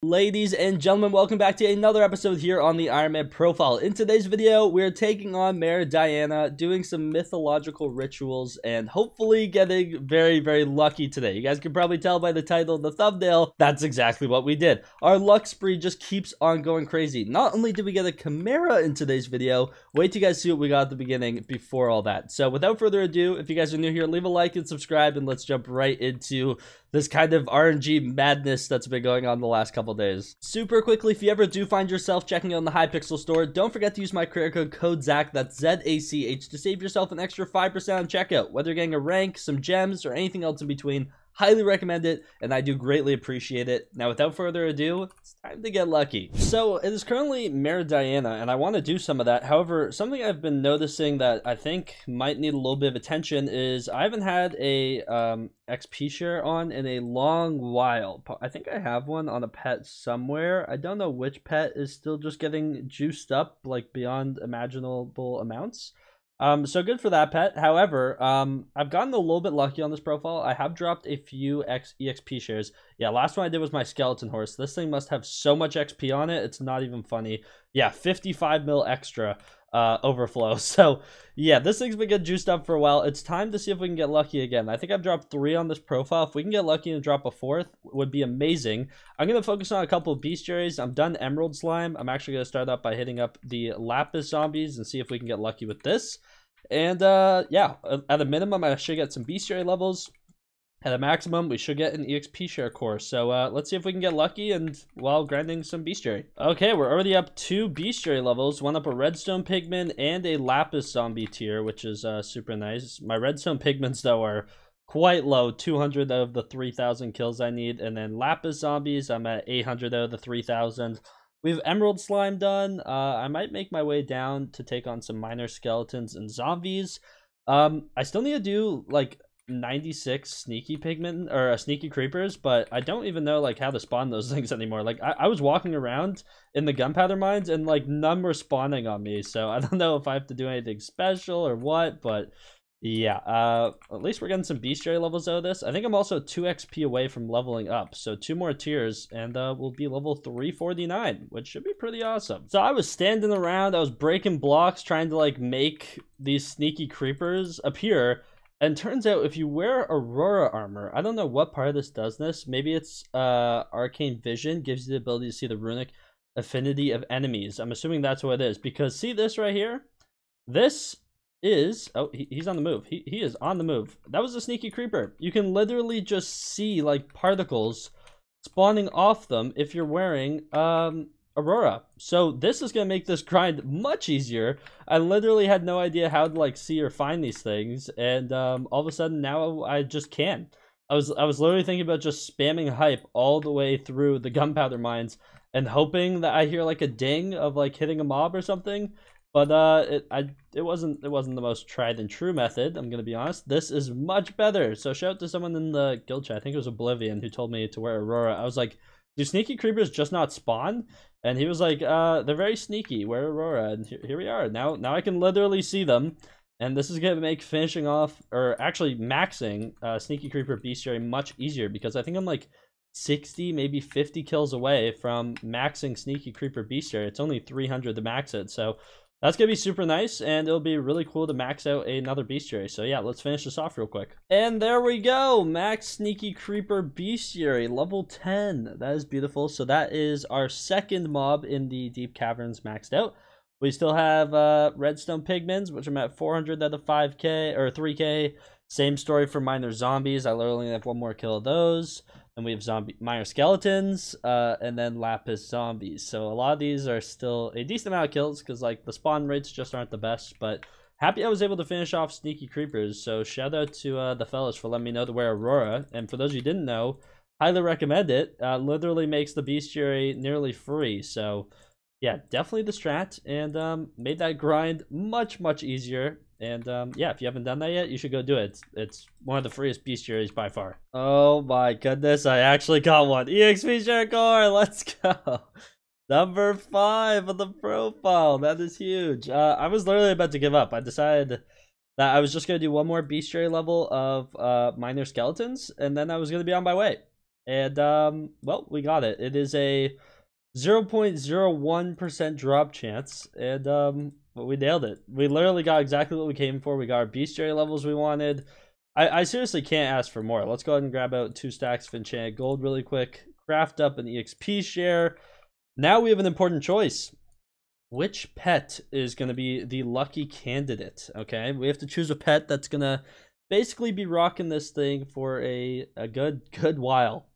Ladies and gentlemen, welcome back to another episode here on the Ironman Profile. In today's video, we're taking on Mare Diana, doing some mythological rituals, and hopefully getting very, very lucky today. You guys can probably tell by the title and the thumbnail, that's exactly what we did. Our luck spree just keeps on going crazy. Not only did we get a Chimera in today's video, wait till you guys see what we got at the beginning before all that. So without further ado, if you guys are new here, leave a like and subscribe, and let's jump right into this kind of RNG madness that's been going on the last couple days. Super quickly, if you ever do find yourself checking on the Hypixel store, don't forget to use my creator code ZACH, that's Z-A-C-H, to save yourself an extra 5% on checkout. Whether you're getting a rank, some gems, or anything else in between, highly recommend it, and I do greatly appreciate it. Now, without further ado, it's time to get lucky. So, it is currently Mare Diana, and I want to do some of that. However, something I've been noticing that I think might need a little bit of attention is I haven't had a XP share on in a long while. I think I have one on a pet somewhere. I don't know which pet is still just getting juiced up, like, beyond imaginable amounts. So good for that pet. However, I've gotten a little bit lucky on this profile. I have dropped a few EXP shares. Yeah, last one I did was my skeleton horse. This thing must have so much XP on it, it's not even funny. Yeah, 55 mil extra overflow. So yeah, this thing's been getting juiced up for a while. It's time to see if we can get lucky again. I think I've dropped 3 on this profile. If we can get lucky and drop a 4th, would be amazing. I'm going to focus on a couple of bestiaries. I'm done emerald slime. I'm actually going to start up by hitting up the lapis zombies and see if we can get lucky with this. And yeah, at a minimum, I should get some bestiary levels. At a maximum, we should get an EXP share core. So let's see if we can get lucky and while grinding some bestiary. Okay, we're already up 2 bestiary levels. One up a redstone pigment and a lapis zombie tier, which is super nice. My redstone pigments, though, are quite low. 200 out of the 3,000 kills I need. And then lapis zombies, I'm at 800 out of the 3,000. We have emerald slime done. I might make my way down to take on some minor skeletons and zombies. I still need to do, like, 96 sneaky pigment or sneaky creepers, but I don't even know like how to spawn those things anymore. Like I was walking around in the gunpowder mines and like none were spawning on me, so I don't know if I have to do anything special or what, but yeah, at least we're getting some bestiary levels out of this. I think I'm also 2 XP away from leveling up, so 2 more tiers and we'll be level 349, which should be pretty awesome. So I was standing around, I was breaking blocks trying to like make these sneaky creepers appear. And turns out if you wear Aurora armor, I don't know what part of this does this. Maybe it's Arcane Vision gives you the ability to see the runic affinity of enemies. I'm assuming that's what it is because see this right here? This is... Oh, he's on the move. He is on the move. That was a sneaky creeper. You can literally just see like particles spawning off them if you're wearing... Aurora. So this is going to make this grind much easier. I literally had no idea how to like see or find these things, and all of a sudden now I just can. I was literally thinking about just spamming hype all the way through the gunpowder mines and hoping that I hear like a ding of like hitting a mob or something, but it wasn't the most tried and true method, I'm going to be honest. This is much better. So shout out to someone in the guild chat, I think it was Oblivion, who told me to wear Aurora. I was like, do sneaky creepers just not spawn? And he was like, they're very sneaky, wear Aurora, and here we are. Now I can literally see them, and this is going to make finishing off, or actually maxing sneaky creeper bestiary much easier, because I think I'm like 60, maybe 50 kills away from maxing sneaky creeper bestiary. It's only 300 to max it, so that's going to be super nice, and it'll be really cool to max out another bestiary. So yeah, let's finish this off real quick. And there we go! Max Sneaky Creeper Bestiary, level 10. That is beautiful. So that is our 2nd mob in the Deep Caverns maxed out. We still have Redstone Pigments, which I'm at 400 out of 5k, or 3k. Same story for Minor Zombies. I literally have 1 more kill of those. And we have minor skeletons, and then lapis zombies. So a lot of these are still a decent amount of kills because like the spawn rates just aren't the best. But happy I was able to finish off sneaky creepers. So shout out to the fellas for letting me know to wear Aurora. And for those who didn't know, highly recommend it. Literally makes the bestiary nearly free. So yeah, definitely the strat, and made that grind much, much easier. And yeah, if you haven't done that yet, you should go do it. It's one of the freest bestiaries by far. Oh my goodness, I actually got one. EXP share core, let's go. Number 5 of the profile. That is huge. I was literally about to give up. I decided that I was just going to do 1 more bestiary level of minor skeletons, and then I was going to be on my way. And, well, we got it. It is a 0.01% drop chance, and we nailed it. We literally got exactly what we came for. We got our bestiary levels we wanted. I seriously can't ask for more. Let's go ahead and grab out 2 stacks of enchanted gold really quick, craft up an EXP share. Now we have an important choice. Which pet is going to be the lucky candidate? Okay, we have to choose a pet that's going to basically be rocking this thing for a good while.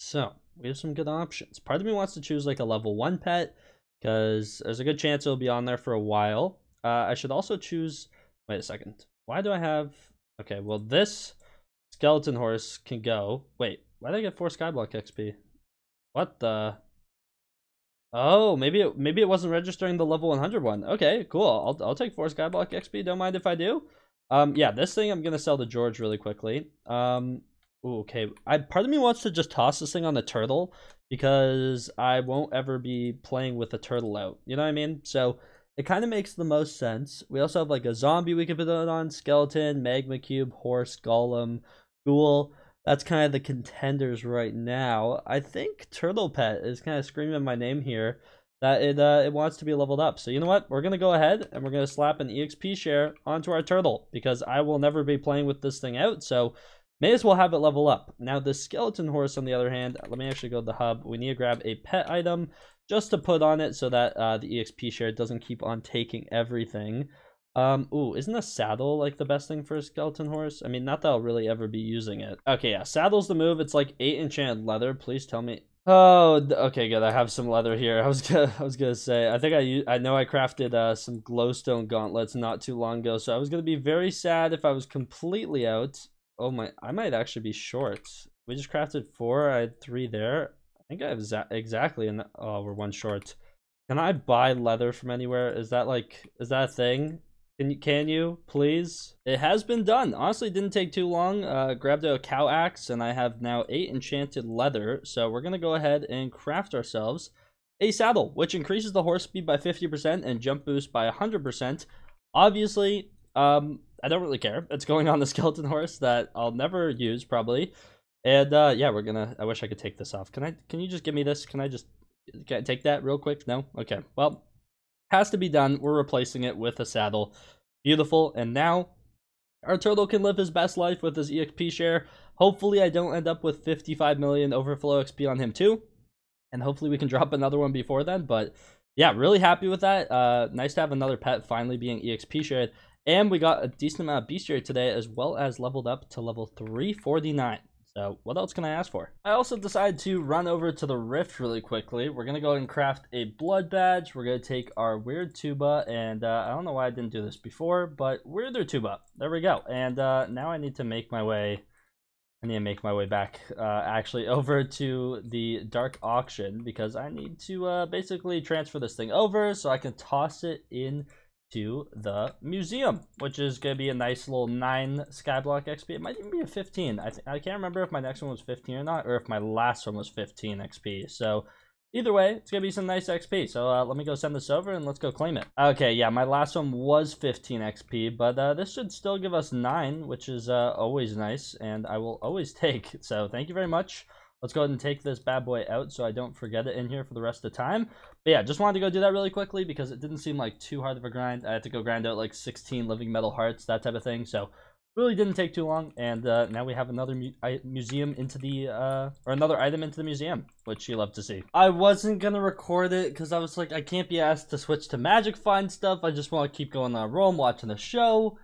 So we have some good options. Part of me wants to choose like a level 1 pet, because there's a good chance it'll be on there for a while. I should also choose, wait a second, why do I have, okay, well this skeleton horse can go, wait, why did I get 4 skyblock XP? What the, oh, maybe it wasn't registering the level 100 one. Okay, cool, I'll take 4 skyblock XP, don't mind if I do. Yeah, this thing I'm gonna sell to George really quickly. Ooh, okay, part of me wants to just toss this thing on the turtle, because I won't ever be playing with a turtle out, you know what I mean? So it kind of makes the most sense. We also have like a zombie we could put on, skeleton, magma cube, horse, golem, ghoul. That's kind of the contenders right now. I think turtle pet is kind of screaming my name here, that it wants to be leveled up. So you know what, we're gonna go ahead and we're gonna slap an EXP share onto our turtle, because I will never be playing with this thing out, so may as well have it level up. Now the skeleton horse on the other hand, let me actually go to the hub. We need to grab a pet item just to put on it, so that the EXP share doesn't keep on taking everything. Ooh, isn't a saddle like the best thing for a skeleton horse? I mean, not that I'll really ever be using it. Okay, yeah, saddle's the move. It's like 8 enchanted leather. Please tell me. Oh, okay, good. I have some leather here. I was gonna say, I think I know I crafted some glowstone gauntlets not too long ago, so I was gonna be very sad if I was completely out. Oh my, I might actually be short. We just crafted 4, I had 3 there. I think I have exactly, and oh, we're 1 short. Can I buy leather from anywhere? Is that like, is that a thing? Can you please? It has been done. Honestly, didn't take too long. Grabbed a cow axe and I have now 8 enchanted leather. So we're gonna go ahead and craft ourselves a saddle, which increases the horse speed by 50% and jump boost by 100%. Obviously, I don't really care. It's going on the skeleton horse that I'll never use probably. And yeah, we're gonna, I wish I could take this off. Can you just give me this? Can I take that real quick? No? Okay, well, has to be done. We're replacing it with a saddle. Beautiful. And now our turtle can live his best life with his EXP share. Hopefully I don't end up with 55 million overflow XP on him too. And hopefully we can drop another one before then. But yeah, really happy with that. Nice to have another pet finally being EXP shared. And we got a decent amount of bestiary today, as well as leveled up to level 349. So what else can I ask for? I also decided to run over to the rift really quickly. We're going to go ahead and craft a blood badge. We're going to take our weird tuba, and I don't know why I didn't do this before, but weirder tuba. There we go. And now I need to make my way. I need to make my way back, actually, over to the dark auction, because I need to basically transfer this thing over so I can toss it in to the museum, which is gonna be a nice little 9 skyblock XP. It might even be a 15. I can't remember if my next one was 15 or not, or if my last one was 15 XP. So either way, it's gonna be some nice XP. So let me go send this over and let's go claim it. Okay, yeah, my last one was 15 XP, but this should still give us 9, which is always nice, and I will always take. So thank you very much. Let's go ahead and take this bad boy out so I don't forget it in here for the rest of the time. But yeah, just wanted to go do that really quickly because it didn't seem like too hard of a grind. I had to go grind out like 16 living metal hearts, that type of thing. So really didn't take too long. And now we have another museum into the, or another item into the museum, which you love to see. I wasn't going to record it because I was like, I can't be asked to switch to magic find stuff. I just want to keep going on a roll and watching the show.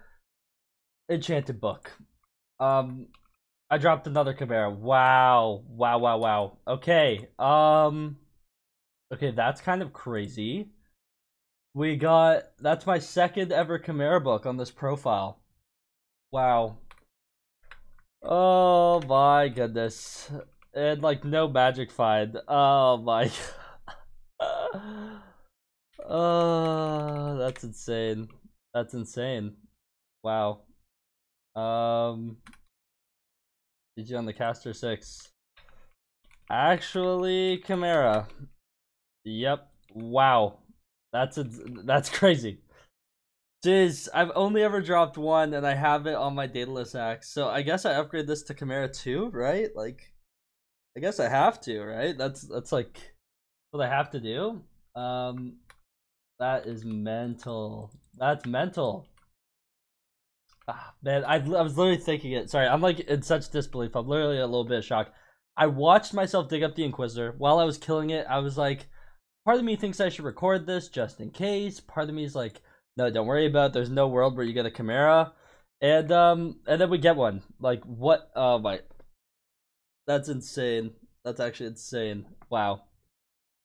Enchanted book. I dropped another Chimera. Wow. Wow, wow, wow. Okay. Okay, that's kind of crazy. We got... That's my 2nd ever Chimera book on this profile. Wow. Oh, my goodness. And, like, no magic find. Oh, my... Oh, that's insane. That's insane. Wow. GG on the caster 6. Actually, Chimera. Yep. Wow. That's crazy. Jeez, I've only ever dropped 1, and I have it on my Daedalus Axe. So I guess I upgrade this to Chimera 2, right? Like, I guess I have to, right? That's like what I have to do. That is mental. That's mental. Ah, man, I was literally thinking it. Sorry, I'm like in such disbelief. I'm literally a little bit shocked. I watched myself dig up the Inquisitor while I was killing it. I was like, part of me thinks I should record this just in case. Part of me is like, no, don't worry about it. There's no world where you get a Chimera. And then we get one. Like, what? Oh my. That's insane. That's actually insane. Wow.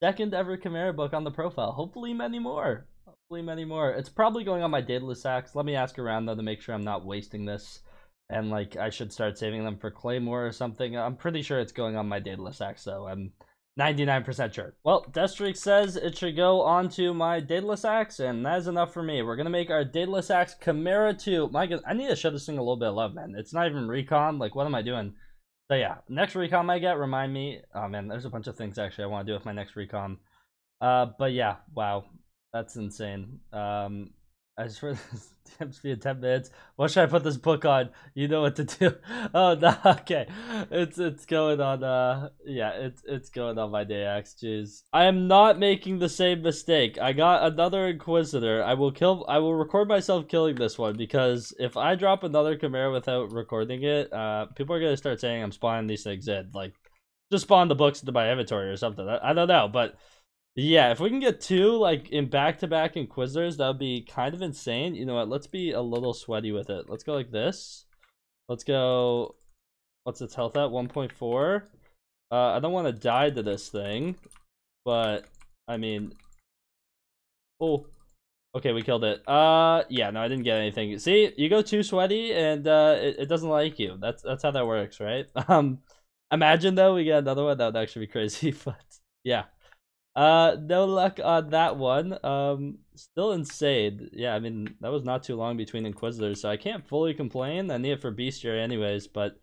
Second ever Chimera book on the profile. Hopefully many more. Hopefully many more. It's probably going on my Daedalus Axe. Let me ask around, though, to make sure I'm not wasting this. And, like, I should start saving them for Claymore or something. I'm pretty sure it's going on my Daedalus Axe, though. I'm 99% sure. Well, Destrick says it should go onto my Daedalus Axe, and that is enough for me. We're going to make our Daedalus Axe Chimera 2. My goodness, I need to show this thing a little bit of love, man. It's not even recon. Like, what am I doing? So yeah, next recon I get, remind me. Oh man, there's a bunch of things actually I want to do with my next recon. But yeah, wow, that's insane. I just read this damn speed in 10 minutes. What should I put this book on? You know what to do. Oh no, okay, it's going on. Yeah, it's going on my day axe. Jeez, I am not making the same mistake. I got another Inquisitor. I will record myself killing this one, because if I drop another Chimera without recording it, people are gonna start saying I'm spawning these things in. Like, just spawn the books into my inventory or something. I don't know, but. Yeah, if we can get two, like, in back-to-back Inquisitors, that would be kind of insane. You know what? Let's be a little sweaty with it. Let's go like this. Let's go... What's its health at? 1.4. I don't want to die to this thing. But, I mean... Oh. Okay, we killed it. Yeah, no, I didn't get anything. See? You go too sweaty, and it doesn't like you. That's how that works, right? Imagine, though, we get another one. That would actually be crazy, but... Yeah. No luck on that one. Still insane. Yeah, I mean, that was not too long between Inquisitors, so I can't fully complain. I need it for bestiary anyways, but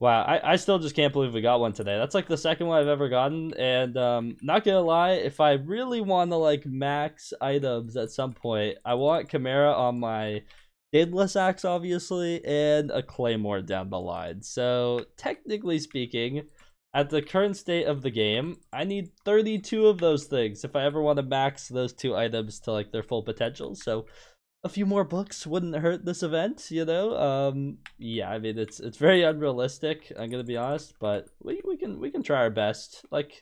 wow, I still just can't believe we got one today. That's like the second one I've ever gotten, and not gonna lie, if I really want to like max items at some point, I want Chimera on my Daedalus Axe, obviously, and a Claymore down the line. So technically speaking, at the current state of the game, I need 32 of those things if I ever want to max those two items to like their full potential. So a few more books wouldn't hurt this event, you know? Yeah, I mean, it's very unrealistic, I'm gonna be honest, but we can try our best. Like,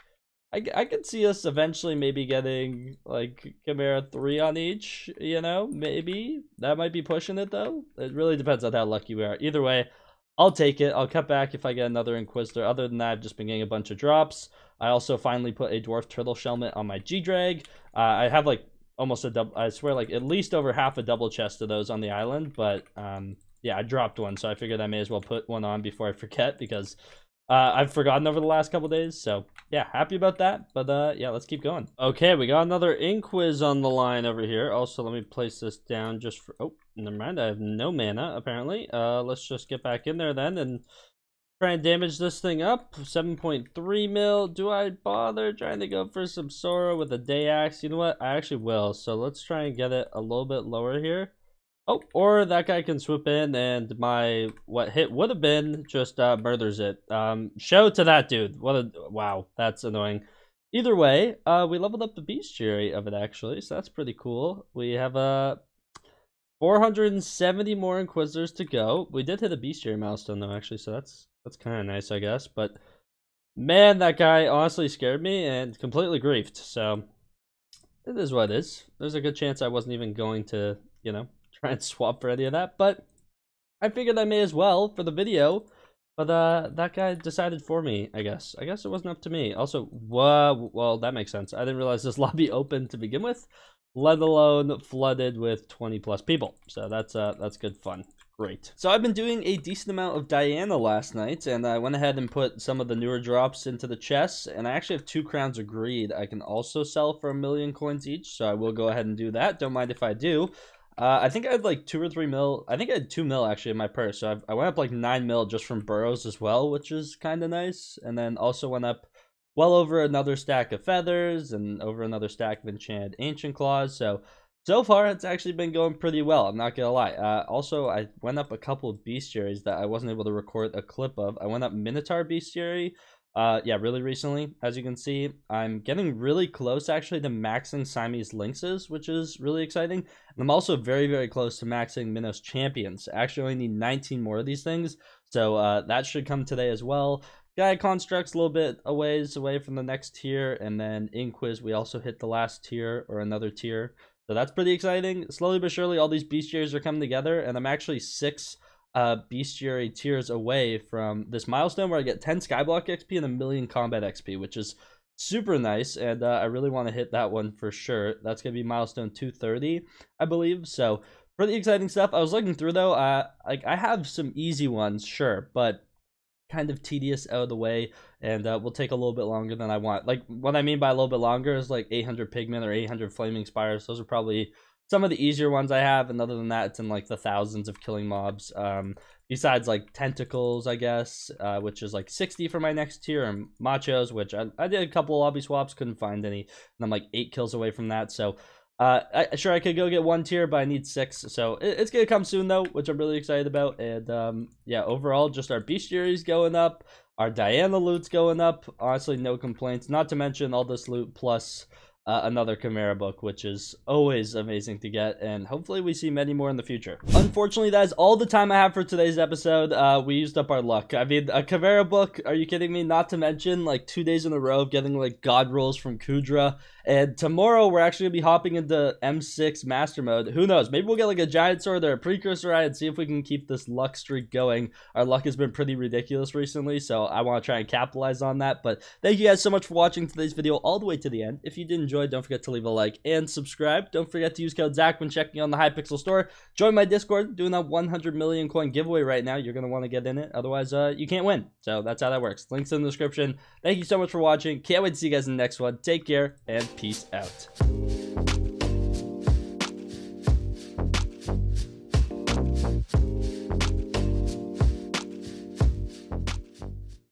I could see us eventually maybe getting like Chimera 3 on each, you know, maybe. That might be pushing it, though. It really depends on how lucky we are. Either way, I'll take it. I'll cut back if I get another Inquisitor. Other than that, I've just been getting a bunch of drops. I also finally put a Dwarf Turtle Shelmet on my G-Drag. I have like almost a double, I swear, like at least over half a double chest of those on the island. But yeah, I dropped one, so I figured I may as well put one on before I forget, because I've forgotten over the last couple days. So yeah, happy about that. But yeah, let's keep going. Okay, we got another Inquis on the line over here. Also, let me place this down just for, oh, never mind, I have no mana apparently. Let's just get back in there then and try and damage this thing up. 7.3 mil. Do I bother trying to go for some Sora with a day axe? You know what, I actually will. So let's try and get it a little bit lower here. Oh, or that guy can swoop in, and my what hit would have been just murders it. Show to that dude. What a wow, that's annoying. Either way, we leveled up the bestiary of it actually, so that's pretty cool. We have a 470 more Inquisitors to go. We did hit a bestiary milestone though actually, so that's kind of nice I guess. But man, that guy honestly scared me and completely griefed. So it is what it is. There's a good chance I wasn't even going to, you know, try and swap for any of that, but I figured I may as well for the video. But that guy decided for me, I guess. I guess it wasn't up to me. Also, whoa, well, that makes sense. I didn't realize this lobby opened to begin with, let alone flooded with 20+ people. So that's good fun. Great. So I've been doing a decent amount of Diana last night, and I went ahead and put some of the newer drops into the chests, and I actually have 2 crowns of greed I can also sell for 1,000,000 coins each, so I will go ahead and do that. Don't mind if I do. I think I had like 2 or 3 mil. I think I had 2 mil actually in my purse. So I went up like 9 mil just from burrows as well, which is kind of nice. And then also went up well over another stack of feathers and over another stack of enchanted ancient claws. So far it's actually been going pretty well. I'm not gonna lie. Also, I went up a couple of bestiaries that I wasn't able to record a clip of. I went up Minotaur bestiary. Yeah, really recently, as you can see. I'm getting really close, actually, to maxing Siamese Lynxes, which is really exciting. And I'm also very, very close to maxing Minos Champions. I actually only need 19 more of these things, so that should come today as well. Gaia Construct's a little bit a ways away from the next tier, and then Inquis, we also hit the last tier, or another tier. So that's pretty exciting. Slowly but surely, all these bestiaries are coming together, and I'm actually 6... bestiary tiers away from this milestone where I get 10 Skyblock XP and 1,000,000 combat XP, which is super nice, and I really want to hit that one for sure. That's gonna be milestone 230, I believe. So pretty exciting stuff. I was looking through though, like I have some easy ones, sure, but kind of tedious, out of the way, and will take a little bit longer than I want. Like what I mean by a little bit longer is like 800 pigment or 800 flaming spires. Those are probably some of the easier ones I have, and other than that, it's in like the thousands of killing mobs. Besides like tentacles, I guess, which is like 60 for my next tier, and machos, which I did a couple lobby swaps, couldn't find any, and I'm like 8 kills away from that. So sure, I could go get 1 tier, but I need 6. So it's gonna come soon though, which I'm really excited about. And yeah, overall, just our bestiaries going up, our Diana loot's going up. Honestly, no complaints. Not to mention all this loot plus another Chimera book, which is always amazing to get, and hopefully we see many more in the future. Unfortunately, that is all the time I have for today's episode. We used up our luck. I mean, a Chimera book, are you kidding me? Not to mention like 2 days in a row of getting like god rolls from Kudra, and tomorrow we're actually gonna be hopping into M6 master mode. Who knows, maybe we'll get like a giant sword or a precursor eye and see if we can keep this luck streak going. Our luck has been pretty ridiculous recently, so I want to try and capitalize on that. But thank you guys so much for watching today's video all the way to the end. If you did enjoy, don't forget to leave a like and subscribe. Don't forget to use code Zach when checking on the Hypixel store. Join my Discord, doing that 100,000,000 coin giveaway right now. You're going to want to get in it, otherwise you can't win. So that's how that works. Links in the description. Thank you so much for watching. Can't wait to see you guys in the next one. Take care and peace out.